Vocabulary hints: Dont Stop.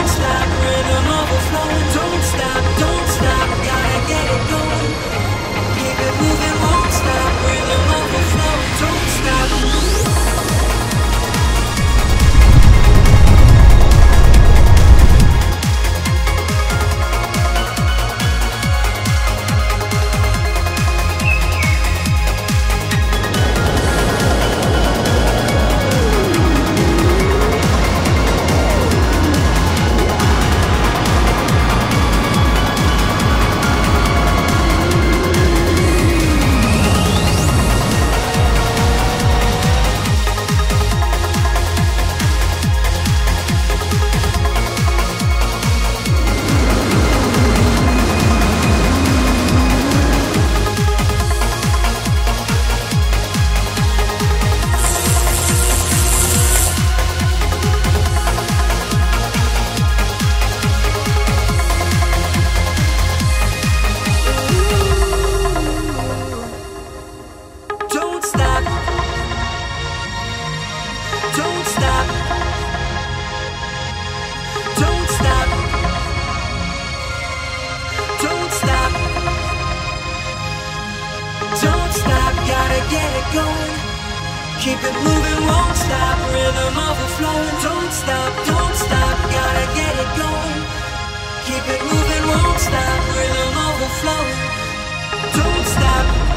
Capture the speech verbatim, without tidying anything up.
Don't stop, rhythm overflowing. Don't stop, don't stop, gotta get it going. Keep it moving, won't stop, rhythm overflowing. Don't stop. Get it going, keep it moving, won't stop, rhythm overflowing, don't stop, don't stop, gotta get it going, keep it moving, won't stop, rhythm overflowing, don't stop.